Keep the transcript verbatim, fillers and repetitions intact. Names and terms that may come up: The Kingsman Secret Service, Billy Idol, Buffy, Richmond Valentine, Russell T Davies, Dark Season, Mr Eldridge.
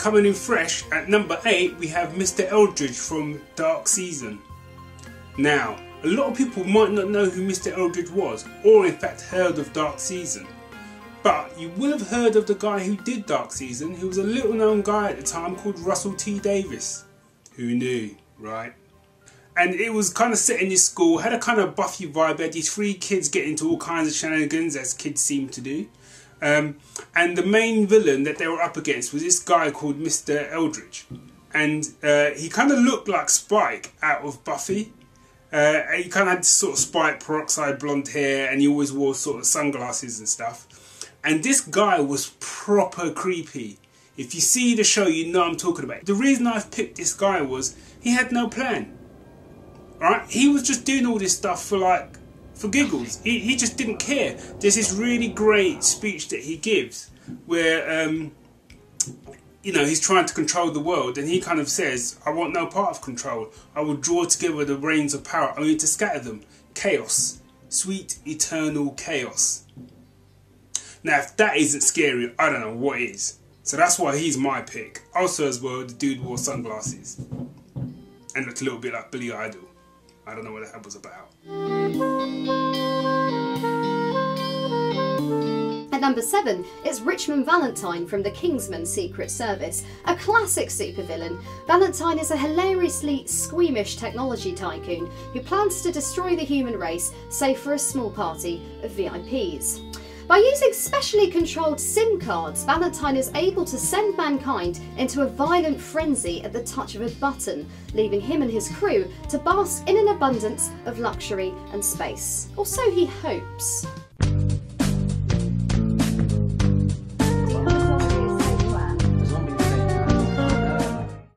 coming in fresh at number eight, we have Mr Eldridge from Dark Season. Now, a lot of people might not know who Mr Eldridge was, or in fact heard of Dark Season. But you will have heard of the guy who did Dark Season, who was a little known guy at the time called Russell T Davies. Who knew, right? And it was kind of set in this school, had a kind of Buffy vibe. They had these three kids get into all kinds of shenanigans, as kids seem to do. Um, and the main villain that they were up against was this guy called Mister Eldridge. And uh, he kind of looked like Spike out of Buffy. Uh, he kind of had sort of Spike peroxide blonde hair, and he always wore sort of sunglasses and stuff. And this guy was proper creepy. If you see the show, you know I'm talking about. The reason I've picked this guy was he had no plan. Alright? He was just doing all this stuff for like, for giggles. He, he just didn't care. There's this really great speech that he gives where, um, you know, he's trying to control the world, and he kind of says, I want no part of control. I will draw together the reins of power only to scatter them. Chaos. Sweet, eternal chaos. Now, if that isn't scary, I don't know what is. So that's why he's my pick. Also as well, the dude wore sunglasses and looked a little bit like Billy Idol. I don't know what that was about. At number seven, it's Richmond Valentine from The Kingsman Secret Service, a classic supervillain. Valentine is a hilariously squeamish technology tycoon who plans to destroy the human race, save for a small party of V I Ps. By using specially controlled SIM cards, Valentine is able to send mankind into a violent frenzy at the touch of a button, leaving him and his crew to bask in an abundance of luxury and space. Or so he hopes.